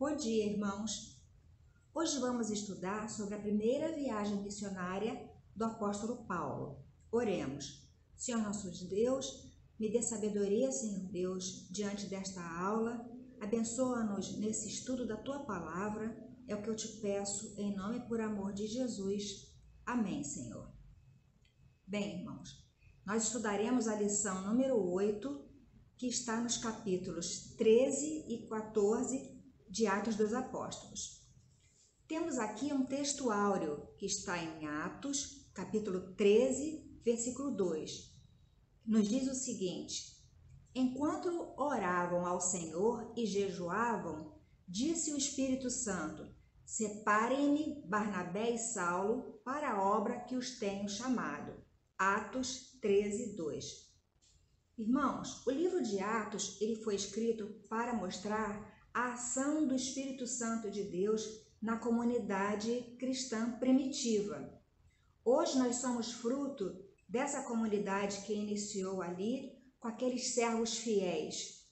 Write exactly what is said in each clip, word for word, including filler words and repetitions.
Bom dia, irmãos! Hoje vamos estudar sobre a primeira viagem missionária do apóstolo Paulo. Oremos. Senhor nosso Deus, me dê sabedoria, Senhor Deus, diante desta aula. Abençoa-nos nesse estudo da Tua Palavra. É o que eu te peço, em nome e por amor de Jesus. Amém, Senhor. Bem, irmãos, nós estudaremos a lição número oito, que está nos capítulos treze e quatorze de Atos dos Apóstolos. Temos aqui um texto áureo que está em Atos, capítulo treze, versículo dois. Nos diz o seguinte: enquanto oravam ao Senhor e jejuavam, disse o Espírito Santo: separem-me Barnabé e Saulo para a obra que os tenho chamado. Atos treze, dois. Irmãos, o livro de Atos ele foi escrito para mostrar a ação do Espírito Santo de Deus na comunidade cristã primitiva. Hoje nós somos fruto dessa comunidade que iniciou ali com aqueles servos fiéis.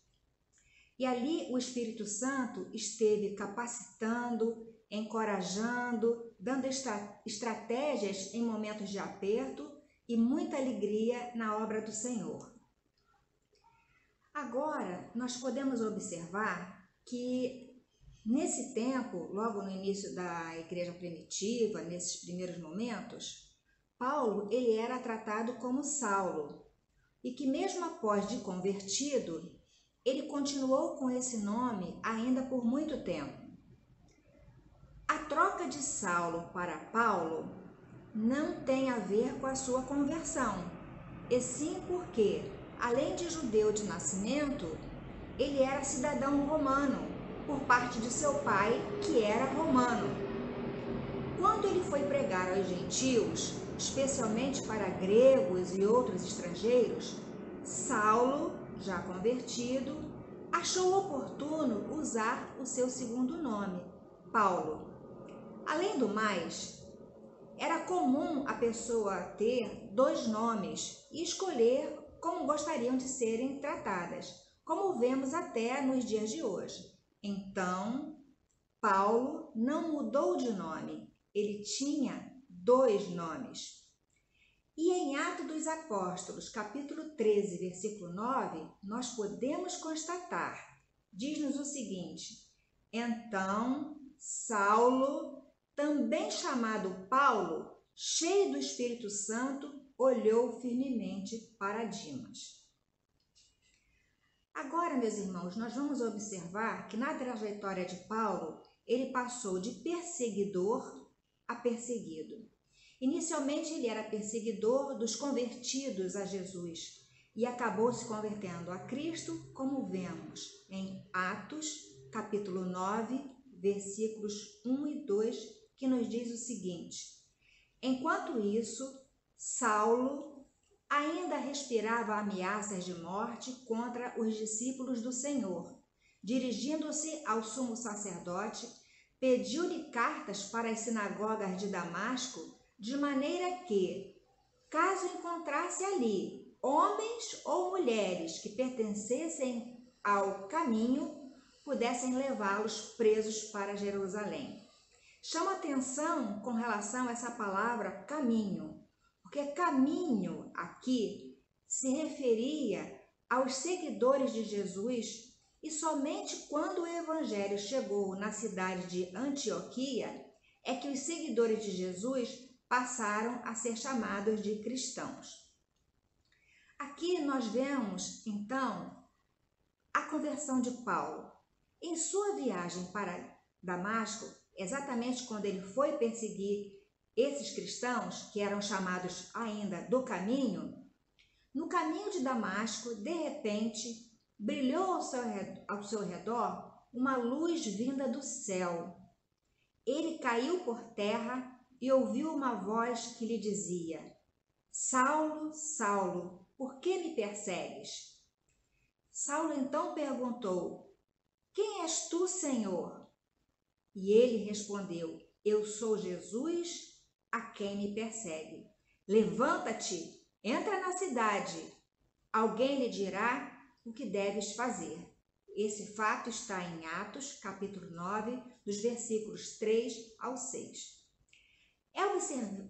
E ali o Espírito Santo esteve capacitando, encorajando, dando estra- estratégias em momentos de aperto e muita alegria na obra do Senhor. Agora nós podemos observar que nesse tempo, logo no início da igreja primitiva, nesses primeiros momentos, Paulo ele era tratado como Saulo, e que mesmo após de convertido, ele continuou com esse nome ainda por muito tempo. A troca de Saulo para Paulo não tem a ver com a sua conversão, e sim porque, além de judeu de nascimento, ele era cidadão romano, por parte de seu pai, que era romano. Quando ele foi pregar aos gentios, especialmente para gregos e outros estrangeiros, Saulo, já convertido, achou oportuno usar o seu segundo nome, Paulo. Além do mais, era comum a pessoa ter dois nomes e escolher como gostariam de serem tratadas, como vemos até nos dias de hoje. Então, Paulo não mudou de nome, ele tinha dois nomes. E em Atos dos Apóstolos, capítulo treze, versículo nove, nós podemos constatar, diz-nos o seguinte: então, Saulo, também chamado Paulo, cheio do Espírito Santo, olhou firmemente para Dimas. Agora, meus irmãos, nós vamos observar que na trajetória de Paulo, ele passou de perseguidor a perseguido. Inicialmente, ele era perseguidor dos convertidos a Jesus e acabou se convertendo a Cristo, como vemos em Atos, capítulo nove, versículos um e dois, que nos diz o seguinte: enquanto isso, Saulo ainda respirava ameaças de morte contra os discípulos do Senhor. Dirigindo-se ao sumo sacerdote, pediu-lhe cartas para as sinagogas de Damasco, de maneira que, caso encontrasse ali homens ou mulheres que pertencessem ao caminho, pudessem levá-los presos para Jerusalém. Chama atenção com relação a essa palavra caminho, porque caminho aqui se referia aos seguidores de Jesus, e somente quando o evangelho chegou na cidade de Antioquia é que os seguidores de Jesus passaram a ser chamados de cristãos. Aqui nós vemos, então, a conversão de Paulo. Em sua viagem para Damasco, exatamente quando ele foi perseguir esses cristãos, que eram chamados ainda do caminho, no caminho de Damasco, de repente, brilhou ao seu, ao seu redor uma luz vinda do céu. Ele caiu por terra e ouviu uma voz que lhe dizia: Saulo, Saulo, por que me persegues? Saulo então perguntou: quem és tu, Senhor? E ele respondeu: eu sou Jesus, a quem me persegue. Levanta-te, entra na cidade, alguém lhe dirá o que deves fazer. Esse fato está em Atos, capítulo nove, dos versículos três ao seis.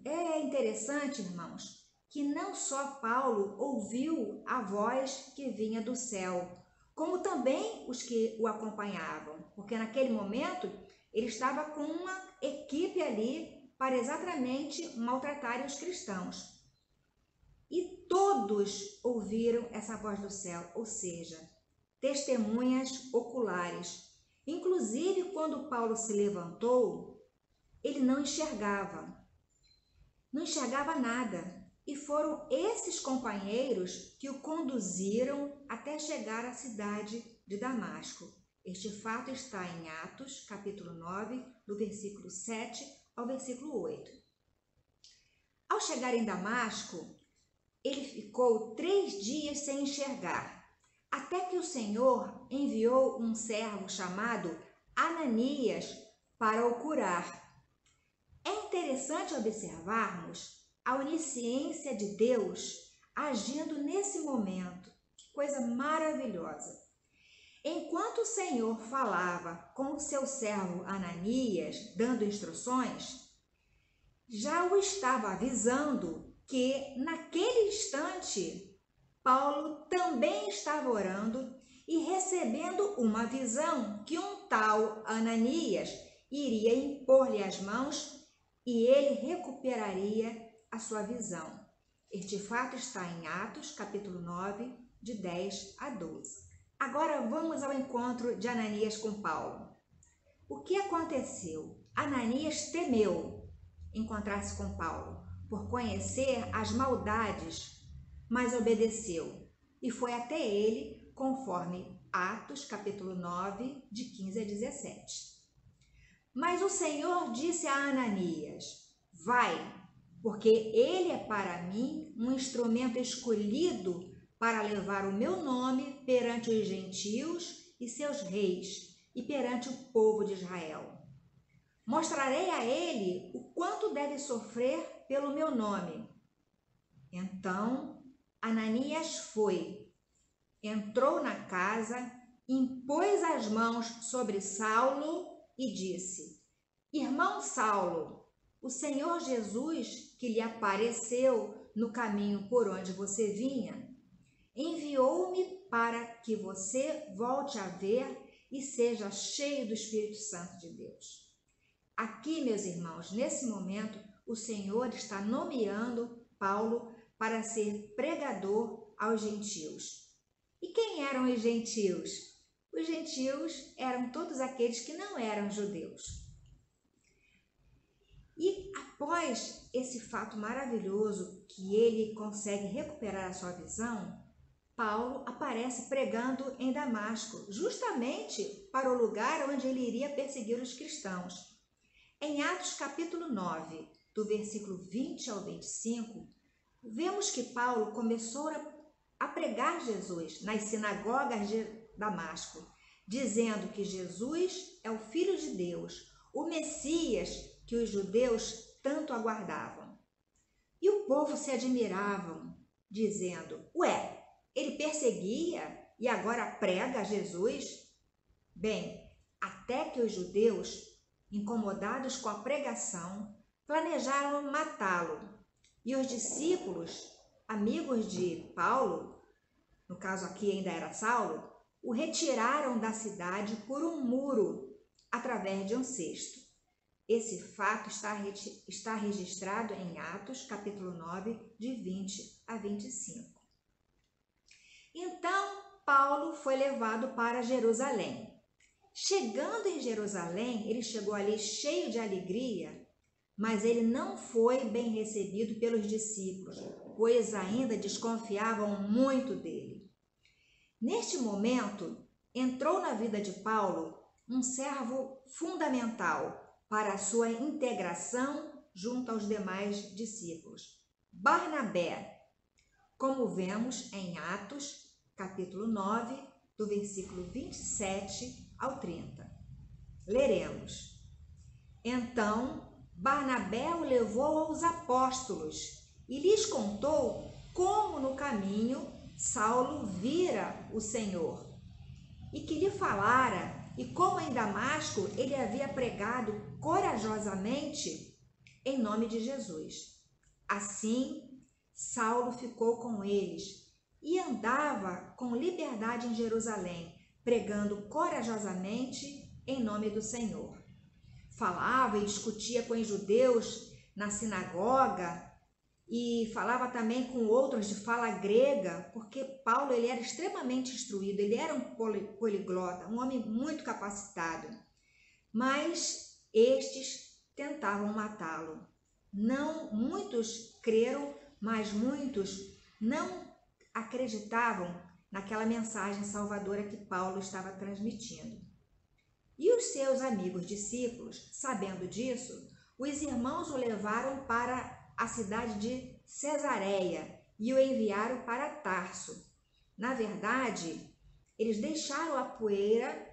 É interessante, irmãos, que não só Paulo ouviu a voz que vinha do céu, como também os que o acompanhavam, porque naquele momento ele estava com uma equipe ali para exatamente maltratarem os cristãos. E todos ouviram essa voz do céu, ou seja, testemunhas oculares. Inclusive, quando Paulo se levantou, ele não enxergava, não enxergava nada. E foram esses companheiros que o conduziram até chegar à cidade de Damasco. Este fato está em Atos, capítulo nove, do versículo sete ao versículo oito. Ao chegar em Damasco, ele ficou três dias sem enxergar, até que o Senhor enviou um servo chamado Ananias para o curar. É interessante observarmos a onisciência de Deus agindo nesse momento. Que coisa maravilhosa! Enquanto o Senhor falava com o seu servo Ananias, dando instruções, já o estava avisando que naquele instante Paulo também estava orando e recebendo uma visão que um tal Ananias iria impor-lhe as mãos e ele recuperaria a sua visão. Este fato está em Atos, capítulo nove, de dez a doze. Agora vamos ao encontro de Ananias com Paulo. O que aconteceu? Ananias temeu encontrar-se com Paulo, por conhecer as maldades, mas obedeceu e foi até ele, conforme Atos, capítulo nove, de quinze a dezessete. Mas o Senhor disse a Ananias: vai, porque ele é para mim um instrumento escolhido para levar o meu nome perante os gentios e seus reis e perante o povo de Israel. Mostrarei a ele o quanto deve sofrer pelo meu nome. Então Ananias foi, entrou na casa, impôs as mãos sobre Saulo e disse: irmão Saulo, o Senhor Jesus, que lhe apareceu no caminho por onde você vinha, enviou-me para que você volte a ver e seja cheio do Espírito Santo de Deus. Aqui, meus irmãos, nesse momento, o Senhor está nomeando Paulo para ser pregador aos gentios. E quem eram os gentios? Os gentios eram todos aqueles que não eram judeus. E após esse fato maravilhoso que ele consegue recuperar a sua visão, Paulo aparece pregando em Damasco, justamente para o lugar onde ele iria perseguir os cristãos. Em Atos capítulo nove, do versículo vinte ao vinte e cinco, vemos que Paulo começou a pregar Jesus nas sinagogas de Damasco, dizendo que Jesus é o Filho de Deus, o Messias que os judeus tanto aguardavam. E o povo se admirava, dizendo: ué, ele perseguia e agora prega Jesus? Bem, até que os judeus, incomodados com a pregação, planejaram matá-lo. E os discípulos, amigos de Paulo, no caso aqui ainda era Saulo, o retiraram da cidade por um muro, através de um cesto. Esse fato está, está registrado em Atos, capítulo nove, de vinte a vinte e cinco. Então, Paulo foi levado para Jerusalém. Chegando em Jerusalém, ele chegou ali cheio de alegria, mas ele não foi bem recebido pelos discípulos, pois ainda desconfiavam muito dele. Neste momento, entrou na vida de Paulo um servo fundamental para a sua integração junto aos demais discípulos, Barnabé, como vemos em Atos, capítulo nove, do versículo vinte e sete ao trinta. Leremos: então Barnabé o levou aos apóstolos e lhes contou como no caminho Saulo vira o Senhor e que lhe falara, e como em Damasco ele havia pregado corajosamente em nome de Jesus. Assim, Saulo ficou com eles e andava com liberdade em Jerusalém, pregando corajosamente em nome do Senhor. Falava e discutia com os judeus na sinagoga, e falava também com outros de fala grega, porque Paulo ele era extremamente instruído, ele era um poliglota, um homem muito capacitado. Mas estes tentavam matá-lo. Não, muitos creram, mas muitos não acreditavam naquela mensagem salvadora que Paulo estava transmitindo. E os seus amigos discípulos, sabendo disso, os irmãos o levaram para a cidade de Cesareia e o enviaram para Tarso. Na verdade, eles deixaram a poeira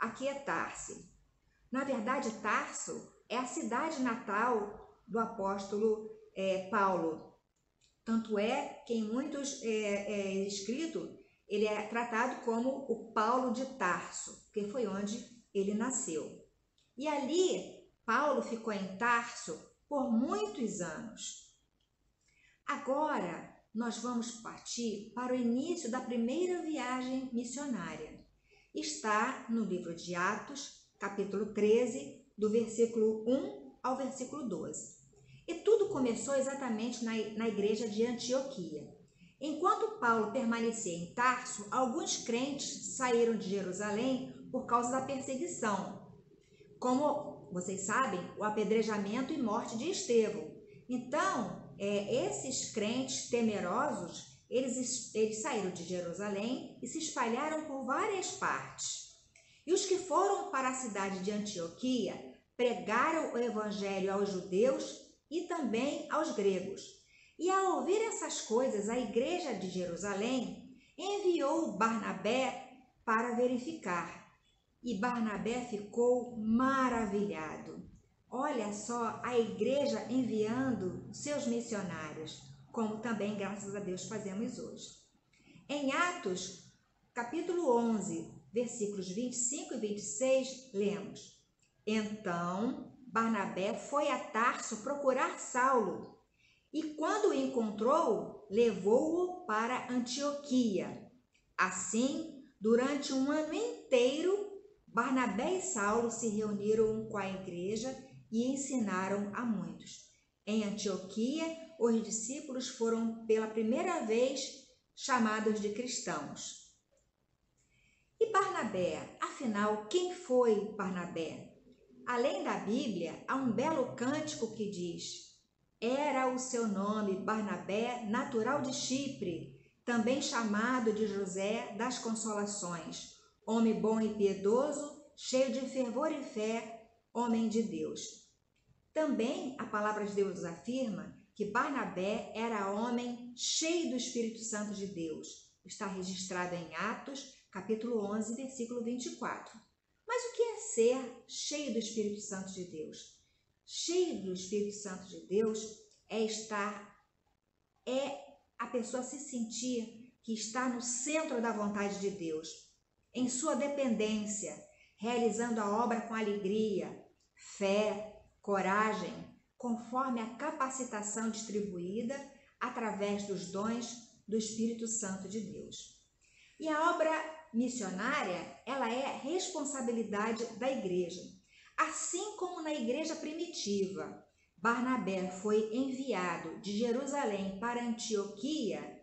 aquietar-se. Na verdade, Tarso é a cidade natal do apóstolo é, Paulo. Tanto é que em muitos é, é, escritos, ele é tratado como o Paulo de Tarso, que foi onde ele nasceu. E ali, Paulo ficou em Tarso por muitos anos. Agora, nós vamos partir para o início da primeira viagem missionária. Está no livro de Atos, capítulo treze, do versículo um ao versículo doze. E tudo começou exatamente na, na igreja de Antioquia. Enquanto Paulo permanecia em Tarso, alguns crentes saíram de Jerusalém por causa da perseguição. Como vocês sabem, o apedrejamento e morte de Estevão. Então, é, esses crentes temerosos, eles, eles saíram de Jerusalém e se espalharam por várias partes. E os que foram para a cidade de Antioquia pregaram o evangelho aos judeus e também aos gregos. E ao ouvir essas coisas, a igreja de Jerusalém enviou Barnabé para verificar. E Barnabé ficou maravilhado. Olha só a igreja enviando seus missionários, como também, graças a Deus, fazemos hoje. Em Atos, capítulo onze, versículos vinte e cinco e vinte e seis, lemos: Então Barnabé foi a Tarso procurar Saulo, e quando o encontrou, levou-o para Antioquia. Assim, durante um ano inteiro, Barnabé e Saulo se reuniram com a igreja e ensinaram a muitos. Em Antioquia, os discípulos foram pela primeira vez chamados de cristãos. E Barnabé, afinal, quem foi Barnabé? Além da Bíblia, há um belo cântico que diz: Era o seu nome Barnabé, natural de Chipre, também chamado de José das Consolações. Homem bom e piedoso, cheio de fervor e fé, homem de Deus. Também a palavra de Deus afirma que Barnabé era homem cheio do Espírito Santo de Deus. Está registrado em Atos, capítulo onze, versículo vinte e quatro. Mas o que é ser cheio do Espírito Santo de Deus? Cheio do Espírito Santo de Deus é estar, é a pessoa se sentir que está no centro da vontade de Deus, em sua dependência, realizando a obra com alegria, fé, coragem, conforme a capacitação distribuída através dos dons do Espírito Santo de Deus. E a obra missionária, ela é responsabilidade da igreja. Assim como na igreja primitiva, Barnabé foi enviado de Jerusalém para Antioquia,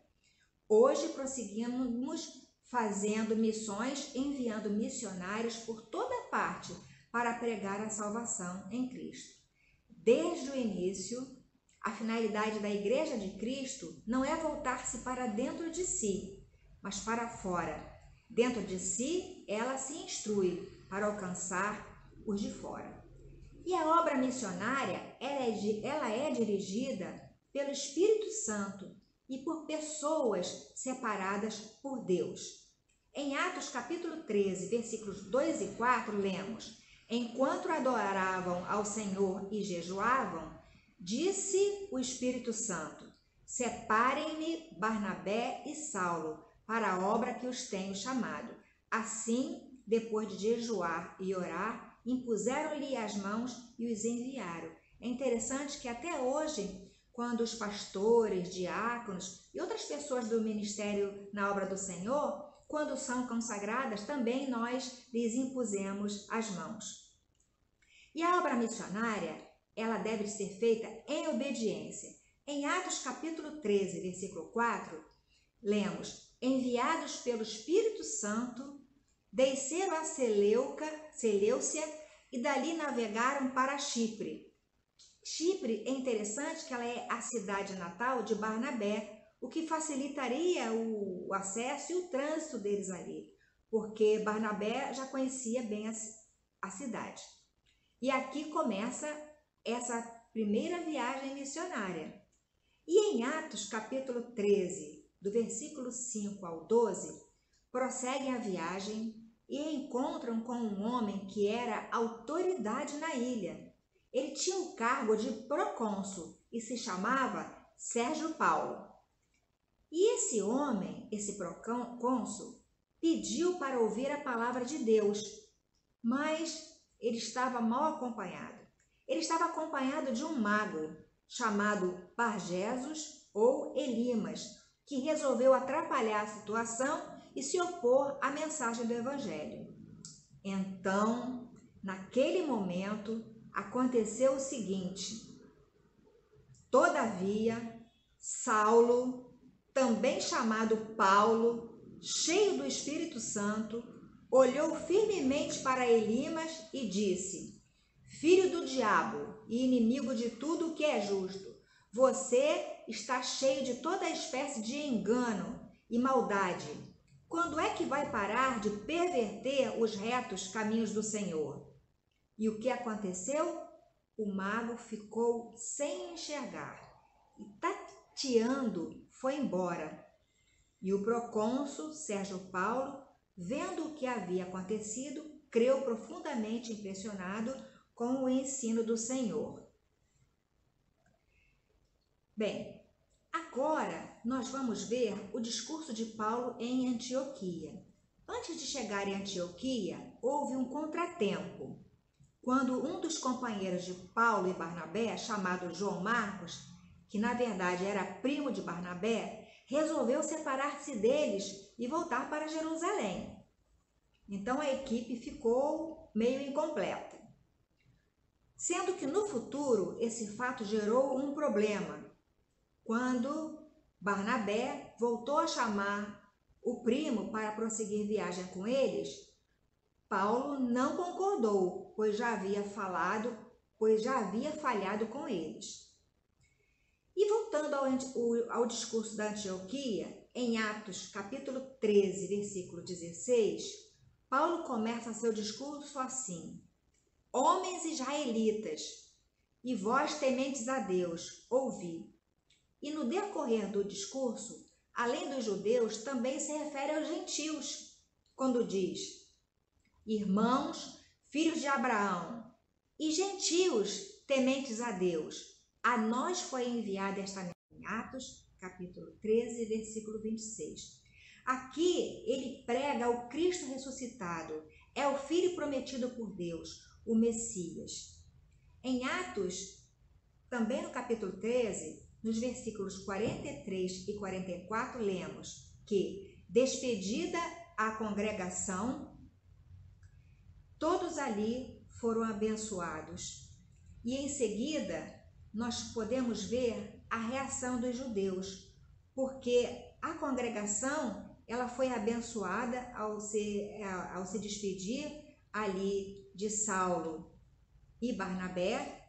hoje prosseguimos fazendo missões, enviando missionários por toda parte para pregar a salvação em Cristo. Desde o início, a finalidade da Igreja de Cristo não é voltar-se para dentro de si, mas para fora. Dentro de si, ela se instrui para alcançar os de fora. E a obra missionária, ela é dirigida pelo Espírito Santo e por pessoas separadas por Deus. Em Atos capítulo treze, versículos dois e quatro, lemos: Enquanto adoravam ao Senhor e jejuavam, disse o Espírito Santo: Separem-me Barnabé e Saulo para a obra que os tenho chamado. Assim, depois de jejuar e orar, impuseram-lhe as mãos e os enviaram. É interessante que até hoje, quando os pastores, diáconos e outras pessoas do ministério na obra do Senhor, quando são consagradas, também nós lhes impusemos as mãos. E a obra missionária, ela deve ser feita em obediência. Em Atos capítulo treze, versículo quatro, lemos: enviados pelo Espírito Santo, desceram a Seleuca, Seleucia e dali navegaram para Chipre. Chipre é interessante que ela é a cidade natal de Barnabé, o que facilitaria o acesso e o trânsito deles ali, porque Barnabé já conhecia bem a, a cidade. E aqui começa essa primeira viagem missionária. E em Atos capítulo treze, do versículo cinco ao doze, prosseguem a viagem e encontram com um homem que era autoridade na ilha. Ele tinha o cargo de procônsul e se chamava Sérgio Paulo. E esse homem, esse procônsul, pediu para ouvir a palavra de Deus, mas ele estava mal acompanhado. Ele estava acompanhado de um mago chamado Pargesos ou Elimas, que resolveu atrapalhar a situação e se opor à mensagem do Evangelho. Então, naquele momento, aconteceu o seguinte: todavia, Saulo, também chamado Paulo, cheio do Espírito Santo, olhou firmemente para Elimas e disse: filho do diabo e inimigo de tudo o que é justo, você está cheio de toda espécie de engano e maldade. Quando é que vai parar de perverter os retos caminhos do Senhor? E o que aconteceu? O mago ficou sem enxergar e, tateando, foi embora. E o procônsul Sérgio Paulo, vendo o que havia acontecido, creu profundamente impressionado com o ensino do Senhor. Bem, agora, nós vamos ver o discurso de Paulo em Antioquia. Antes de chegar em Antioquia, houve um contratempo, quando um dos companheiros de Paulo e Barnabé, chamado João Marcos, que na verdade era primo de Barnabé, resolveu separar-se deles e voltar para Jerusalém. Então a equipe ficou meio incompleta. Sendo que no futuro, esse fato gerou um problema, quando Barnabé voltou a chamar o primo para prosseguir viagem com eles, Paulo não concordou, pois já havia falado, pois já havia falhado com eles. E voltando ao, ao discurso da Antioquia, em Atos capítulo treze, versículo dezesseis, Paulo começa seu discurso assim: homens israelitas, e vós tementes a Deus, ouvi. E no decorrer do discurso, além dos judeus, também se refere aos gentios, quando diz: irmãos, filhos de Abraão, e gentios, tementes a Deus, a nós foi enviada esta mensagem. Em Atos, capítulo treze, versículo vinte e seis. Aqui ele prega o Cristo ressuscitado, é o Filho prometido por Deus, o Messias. Em Atos, também no capítulo treze, nos versículos quarenta e três e quarenta e quatro, lemos que, despedida a congregação, todos ali foram abençoados. E em seguida, nós podemos ver a reação dos judeus, porque a congregação, ela foi abençoada ao se, ao se despedir ali de Saulo e Barnabé,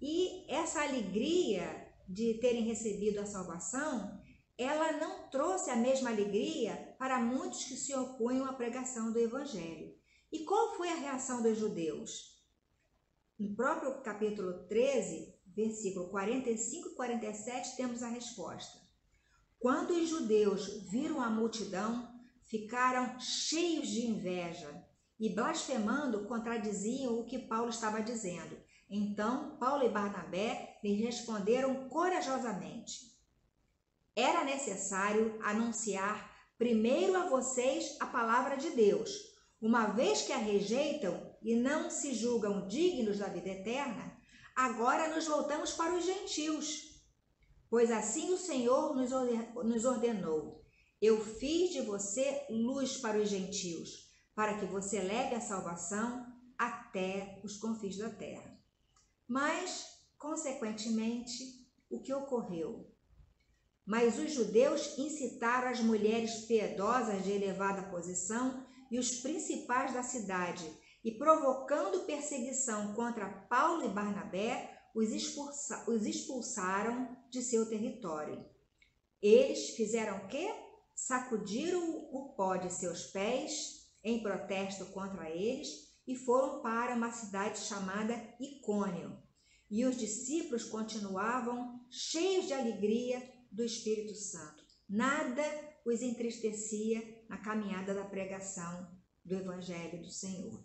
e essa alegria de terem recebido a salvação, ela não trouxe a mesma alegria para muitos que se opunham à pregação do Evangelho. E qual foi a reação dos judeus? No próprio capítulo treze, versículo quarenta e cinco e quarenta e sete, temos a resposta. Quando os judeus viram a multidão, ficaram cheios de inveja e, blasfemando, contradiziam o que Paulo estava dizendo. Então, Paulo e Barnabé lhes responderam corajosamente: era necessário anunciar primeiro a vocês a palavra de Deus. Uma vez que a rejeitam e não se julgam dignos da vida eterna, agora nos voltamos para os gentios. Pois assim o Senhor nos ordenou: eu fiz de você luz para os gentios, para que você leve a salvação até os confins da terra. Mas, consequentemente, o que ocorreu? Mas os judeus incitaram as mulheres piedosas de elevada posição e os principais da cidade, e provocando perseguição contra Paulo e Barnabé, os, expulsa os expulsaram de seu território. Eles fizeram o quê? Sacudiram o pó de seus pés em protesto contra eles e foram para uma cidade chamada Icônio. E os discípulos continuavam cheios de alegria do Espírito Santo. Nada os entristecia na caminhada da pregação do Evangelho do Senhor.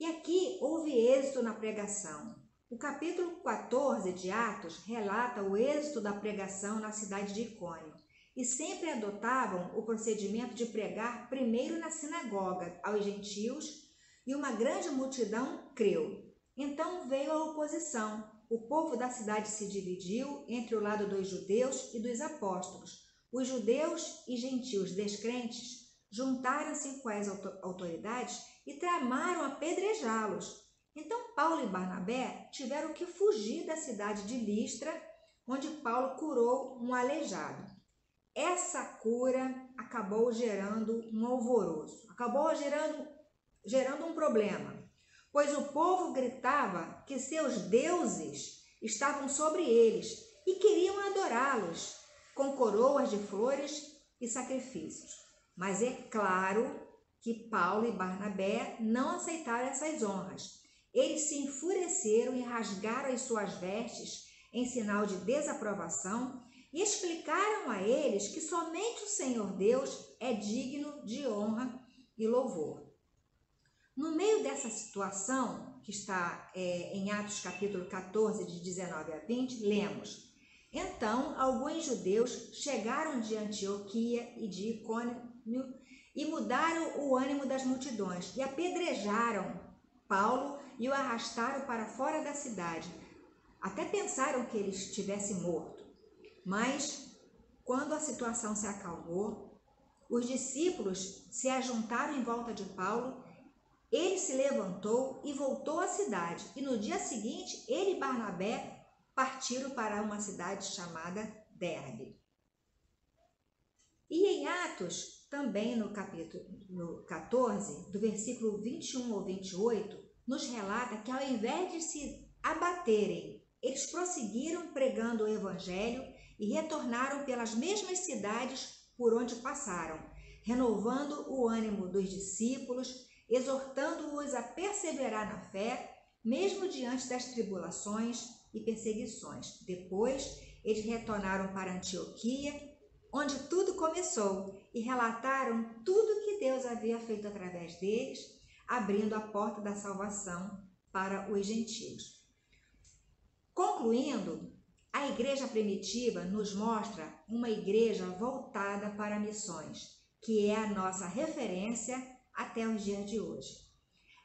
E aqui houve êxito na pregação. O capítulo quatorze de Atos relata o êxito da pregação na cidade de Icônio, e sempre adotavam o procedimento de pregar primeiro na sinagoga aos gentios, e uma grande multidão creu. Então veio a oposição. O povo da cidade se dividiu entre o lado dos judeus e dos apóstolos. Os judeus e gentios descrentes juntaram-se com as autoridades e tramaram apedrejá-los. Então Paulo e Barnabé tiveram que fugir da cidade de Listra, onde Paulo curou um aleijado. Essa cura acabou gerando um alvoroço, acabou gerando, gerando um problema. Pois o povo gritava que seus deuses estavam sobre eles e queriam adorá-los com coroas de flores e sacrifícios. Mas é claro que Paulo e Barnabé não aceitaram essas honras. Eles se enfureceram e rasgaram as suas vestes em sinal de desaprovação e explicaram a eles que somente o Senhor Deus é digno de honra e louvor. No meio dessa situação, que está é, em Atos capítulo quatorze, de dezenove a vinte, lemos: Então, alguns judeus chegaram de Antioquia e de Icônio e mudaram o ânimo das multidões e apedrejaram Paulo e o arrastaram para fora da cidade. Até pensaram que ele estivesse morto. Mas, quando a situação se acalmou, os discípulos se ajuntaram em volta de Paulo. Ele se levantou e voltou à cidade, e no dia seguinte ele e Barnabé partiram para uma cidade chamada Derbe. E em Atos, também no capítulo quatorze, do versículo vinte e um ao vinte e oito, nos relata que ao invés de se abaterem, eles prosseguiram pregando o Evangelho e retornaram pelas mesmas cidades por onde passaram, renovando o ânimo dos discípulos, exortando-os a perseverar na fé, mesmo diante das tribulações e perseguições. Depois, eles retornaram para Antioquia, onde tudo começou, e relataram tudo que Deus havia feito através deles, abrindo a porta da salvação para os gentios. Concluindo, a igreja primitiva nos mostra uma igreja voltada para missões, que é a nossa referência até os dias de hoje.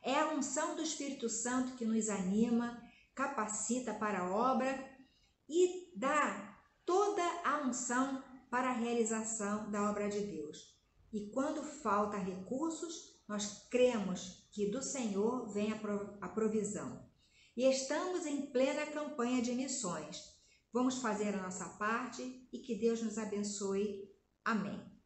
É a unção do Espírito Santo que nos anima, capacita para a obra e dá toda a unção para a realização da obra de Deus. E quando falta recursos, nós cremos que do Senhor vem a provisão. E estamos em plena campanha de missões. Vamos fazer a nossa parte e que Deus nos abençoe. Amém.